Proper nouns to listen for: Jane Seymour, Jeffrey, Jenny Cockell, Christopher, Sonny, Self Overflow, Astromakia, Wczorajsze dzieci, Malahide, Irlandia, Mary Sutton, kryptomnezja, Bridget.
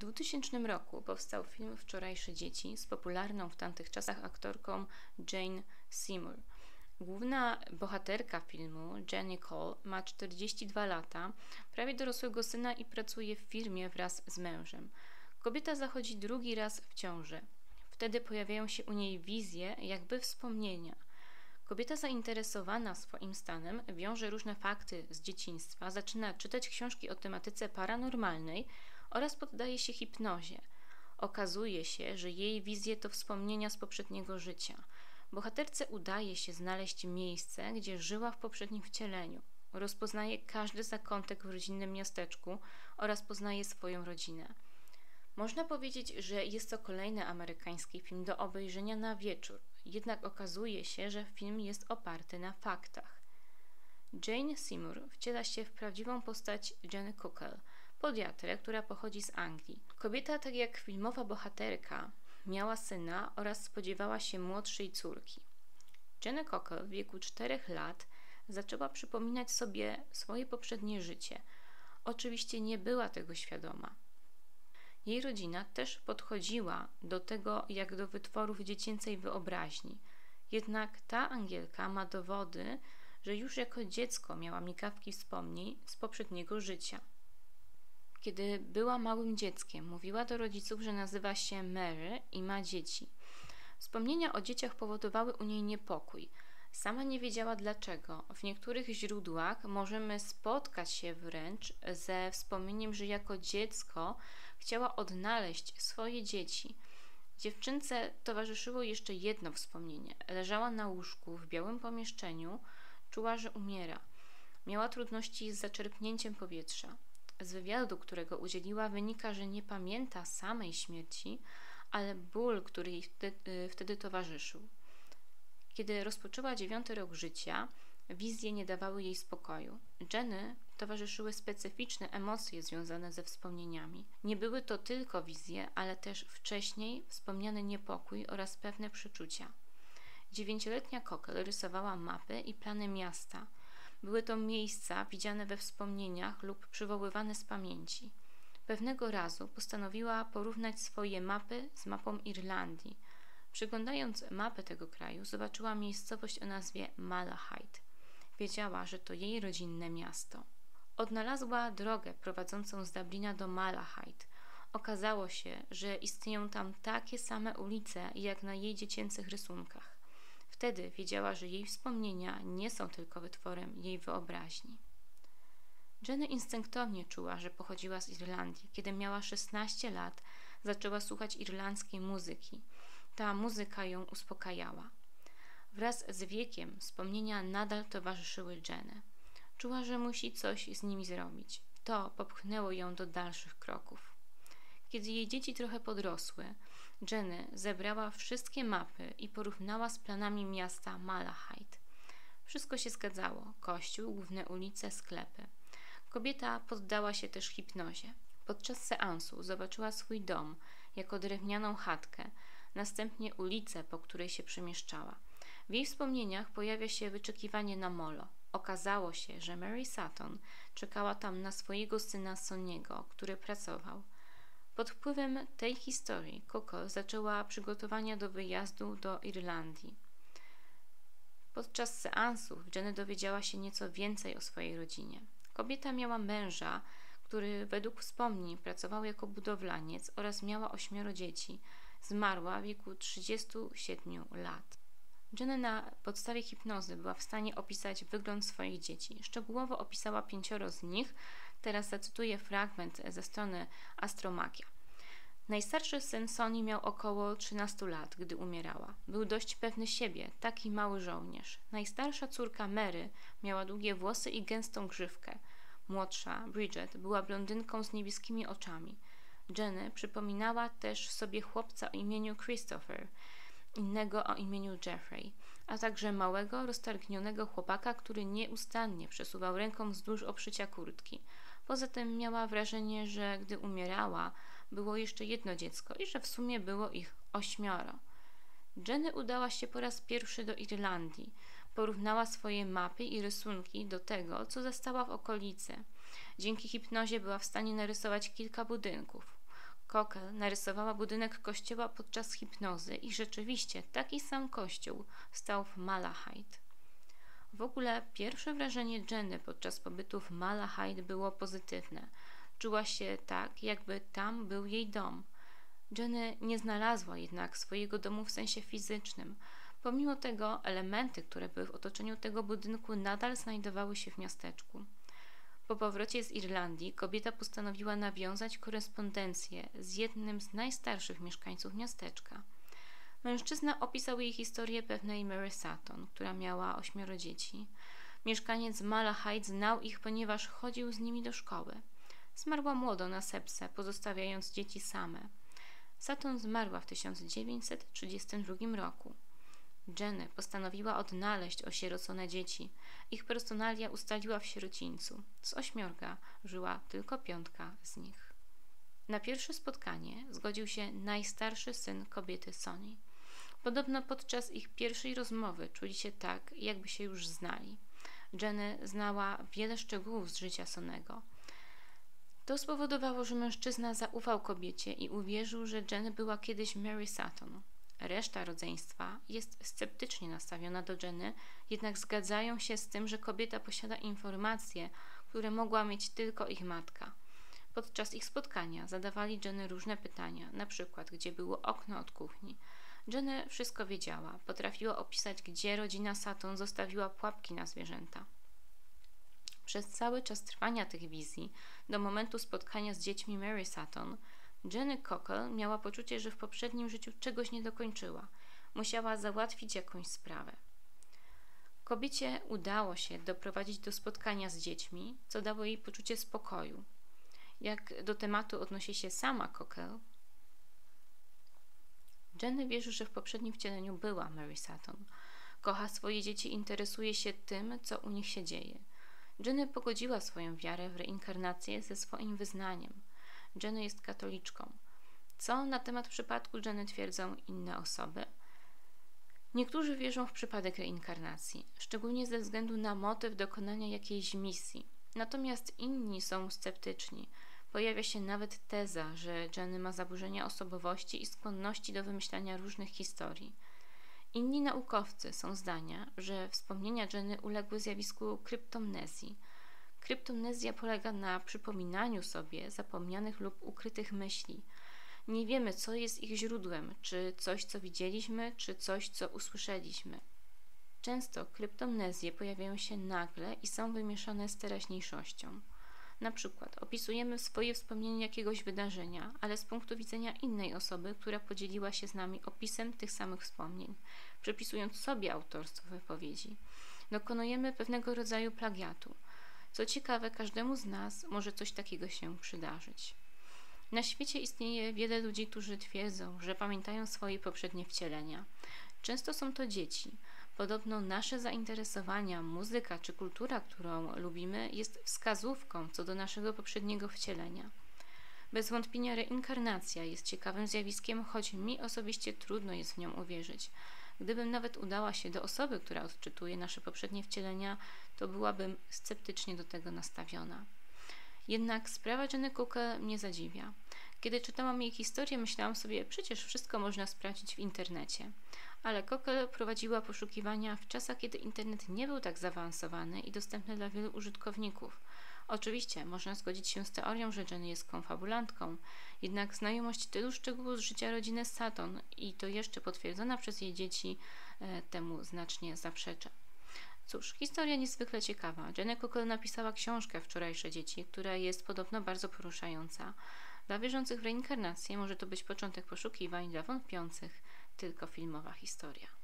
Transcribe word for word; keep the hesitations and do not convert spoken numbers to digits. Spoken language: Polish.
dwutysięcznym roku powstał film Wczorajsze dzieci z popularną w tamtych czasach aktorką Jane Seymour. Główna bohaterka filmu, Jenny Cockell, ma czterdzieści dwa lata, prawie dorosłego syna i pracuje w firmie wraz z mężem. Kobieta zachodzi drugi raz w ciąży. Wtedy pojawiają się u niej wizje, jakby wspomnienia. Kobieta zainteresowana swoim stanem wiąże różne fakty z dzieciństwa, zaczyna czytać książki o tematyce paranormalnej oraz poddaje się hipnozie. Okazuje się, że jej wizje to wspomnienia z poprzedniego życia. Bohaterce udaje się znaleźć miejsce, gdzie żyła w poprzednim wcieleniu. Rozpoznaje każdy zakątek w rodzinnym miasteczku oraz poznaje swoją rodzinę. Można powiedzieć, że jest to kolejny amerykański film do obejrzenia na wieczór, jednak okazuje się, że film jest oparty na faktach. Jane Seymour wciela się w prawdziwą postać Jenny Cockell, podiatrę, która pochodzi z Anglii. Kobieta, tak jak filmowa bohaterka, miała syna oraz spodziewała się młodszej córki. Jenny Cockell w wieku czterech lat zaczęła przypominać sobie swoje poprzednie życie. Oczywiście nie była tego świadoma. Jej rodzina też podchodziła do tego jak do wytworów dziecięcej wyobraźni. Jednak ta Angielka ma dowody, że już jako dziecko miała migawki wspomnień z poprzedniego życia. Kiedy była małym dzieckiem, mówiła do rodziców, że nazywa się Mary i ma dzieci. Wspomnienia o dzieciach powodowały u niej niepokój. Sama nie wiedziała dlaczego. W niektórych źródłach możemy spotkać się wręcz ze wspomnieniem, że jako dziecko chciała odnaleźć swoje dzieci. Dziewczynce towarzyszyło jeszcze jedno wspomnienie. Leżała na łóżku w białym pomieszczeniu, czuła, że umiera. Miała trudności z zaczerpnięciem powietrza. Z wywiadu, którego udzieliła, wynika, że nie pamięta samej śmierci, ale ból, który jej wtedy, wtedy towarzyszył. Kiedy rozpoczęła dziewiąty rok życia, wizje nie dawały jej spokoju. Jenny towarzyszyły specyficzne emocje związane ze wspomnieniami. Nie były to tylko wizje, ale też wcześniej wspomniany niepokój oraz pewne przeczucia. Dziewięcioletnia Cockell rysowała mapy i plany miasta. Były to miejsca widziane we wspomnieniach lub przywoływane z pamięci. Pewnego razu postanowiła porównać swoje mapy z mapą Irlandii. Przyglądając mapę tego kraju, zobaczyła miejscowość o nazwie Malahide. Wiedziała, że to jej rodzinne miasto. Odnalazła drogę prowadzącą z Dublina do Malahide. Okazało się, że istnieją tam takie same ulice jak na jej dziecięcych rysunkach. Wtedy wiedziała, że jej wspomnienia nie są tylko wytworem jej wyobraźni. Jenny instynktownie czuła, że pochodziła z Irlandii. Kiedy miała szesnaście lat, zaczęła słuchać irlandzkiej muzyki. Ta muzyka ją uspokajała. Wraz z wiekiem wspomnienia nadal towarzyszyły Jenny. Czuła, że musi coś z nimi zrobić. To popchnęło ją do dalszych kroków. Kiedy jej dzieci trochę podrosły, Jenny zebrała wszystkie mapy i porównała z planami miasta Malahide. Wszystko się zgadzało. Kościół, główne ulice, sklepy. Kobieta poddała się też hipnozie. Podczas seansu zobaczyła swój dom jako drewnianą chatkę, następnie ulicę, po której się przemieszczała. W jej wspomnieniach pojawia się wyczekiwanie na molo. Okazało się, że Mary Sutton czekała tam na swojego syna Sonniego, który pracował. Pod wpływem tej historii Cockell zaczęła przygotowania do wyjazdu do Irlandii. Podczas seansów Jenny dowiedziała się nieco więcej o swojej rodzinie. Kobieta miała męża, który według wspomnień pracował jako budowlaniec oraz miała ośmioro dzieci. Zmarła w wieku trzydziestu siedmiu lat. Jenny na podstawie hipnozy była w stanie opisać wygląd swoich dzieci. Szczegółowo opisała pięcioro z nich. Teraz zacytuję fragment ze strony Astromakia. Najstarszy syn Sonny miał około trzynastu lat, gdy umierała. Był dość pewny siebie, taki mały żołnierz. Najstarsza córka Mary miała długie włosy i gęstą grzywkę. Młodsza, Bridget, była blondynką z niebieskimi oczami. Jenny przypominała też sobie chłopca o imieniu Christopher, innego o imieniu Jeffrey, a także małego, roztargnionego chłopaka, który nieustannie przesuwał ręką wzdłuż obszycia kurtki. Poza tym miała wrażenie, że gdy umierała, było jeszcze jedno dziecko i że w sumie było ich ośmioro. Jenny udała się po raz pierwszy do Irlandii. Porównała swoje mapy i rysunki do tego, co zastała w okolicy. Dzięki hipnozie była w stanie narysować kilka budynków. Cockell narysowała budynek kościoła podczas hipnozy i rzeczywiście taki sam kościół stał w Malahide. W ogóle pierwsze wrażenie Jenny podczas pobytu w Malahide było pozytywne. Czuła się tak, jakby tam był jej dom. Jenny nie znalazła jednak swojego domu w sensie fizycznym. Pomimo tego elementy, które były w otoczeniu tego budynku, nadal znajdowały się w miasteczku. Po powrocie z Irlandii kobieta postanowiła nawiązać korespondencję z jednym z najstarszych mieszkańców miasteczka. Mężczyzna opisał jej historię pewnej Mary Sutton, która miała ośmioro dzieci. Mieszkaniec Malahide znał ich, ponieważ chodził z nimi do szkoły. Zmarła młodo na sepsę, pozostawiając dzieci same. Sutton zmarła w tysiąc dziewięćset trzydziestym drugim roku. Jenny postanowiła odnaleźć osierocone dzieci. Ich personalia ustaliła w sierocińcu. Z ośmiorga żyła tylko piątka z nich. Na pierwsze spotkanie zgodził się najstarszy syn kobiety Sonny. Podobno podczas ich pierwszej rozmowy czuli się tak, jakby się już znali. Jenny znała wiele szczegółów z życia Sonnego. To spowodowało, że mężczyzna zaufał kobiecie i uwierzył, że Jenny była kiedyś Mary Sutton. Reszta rodzeństwa jest sceptycznie nastawiona do Jenny, jednak zgadzają się z tym, że kobieta posiada informacje, które mogła mieć tylko ich matka. Podczas ich spotkania zadawali Jenny różne pytania, na przykład gdzie było okno od kuchni. Jenny wszystko wiedziała, potrafiła opisać, gdzie rodzina Sutton zostawiła pułapki na zwierzęta. Przez cały czas trwania tych wizji, do momentu spotkania z dziećmi Mary Sutton, Jenny Cockell miała poczucie, że w poprzednim życiu czegoś nie dokończyła. Musiała załatwić jakąś sprawę. Kobiecie udało się doprowadzić do spotkania z dziećmi, co dało jej poczucie spokoju. Jak do tematu odnosi się sama Cockell, Jenny wierzy, że w poprzednim wcieleniu była Mary Sutton. Kocha swoje dzieci, interesuje się tym, co u nich się dzieje. Jenny pogodziła swoją wiarę w reinkarnację ze swoim wyznaniem. Jenny jest katoliczką. Co na temat przypadku Jenny twierdzą inne osoby? Niektórzy wierzą w przypadek reinkarnacji, szczególnie ze względu na motyw dokonania jakiejś misji. Natomiast inni są sceptyczni. Pojawia się nawet teza, że Jenny ma zaburzenia osobowości i skłonności do wymyślania różnych historii. Inni naukowcy są zdania, że wspomnienia Jenny uległy zjawisku kryptomnezji. Kryptomnezja polega na przypominaniu sobie zapomnianych lub ukrytych myśli. Nie wiemy, co jest ich źródłem, czy coś, co widzieliśmy, czy coś, co usłyszeliśmy. Często kryptomnezje pojawiają się nagle i są wymieszane z teraźniejszością. Na przykład opisujemy swoje wspomnienie jakiegoś wydarzenia, ale z punktu widzenia innej osoby, która podzieliła się z nami opisem tych samych wspomnień, przypisując sobie autorstwo wypowiedzi. Dokonujemy pewnego rodzaju plagiatu. Co ciekawe, każdemu z nas może coś takiego się przydarzyć. Na świecie istnieje wiele ludzi, którzy twierdzą, że pamiętają swoje poprzednie wcielenia. Często są to dzieci. Podobno nasze zainteresowania, muzyka czy kultura, którą lubimy, jest wskazówką co do naszego poprzedniego wcielenia. Bez wątpienia reinkarnacja jest ciekawym zjawiskiem, choć mi osobiście trudno jest w nią uwierzyć. Gdybym nawet udała się do osoby, która odczytuje nasze poprzednie wcielenia, to byłabym sceptycznie do tego nastawiona. Jednak sprawa Jenny Cockell mnie zadziwia. Kiedy czytałam jej historię, myślałam sobie, przecież wszystko można sprawdzić w internecie. Ale Cockell prowadziła poszukiwania w czasach, kiedy internet nie był tak zaawansowany i dostępny dla wielu użytkowników. Oczywiście można zgodzić się z teorią, że Jenny jest konfabulantką, jednak znajomość tylu szczegółów z życia rodziny Sutton i to jeszcze potwierdzona przez jej dzieci e, temu znacznie zaprzecza. Cóż, historia niezwykle ciekawa. Jenny Cockell napisała książkę Wczorajsze dzieci, która jest podobno bardzo poruszająca. Dla wierzących w reinkarnację może to być początek poszukiwań, dla wątpiących tylko filmowa historia.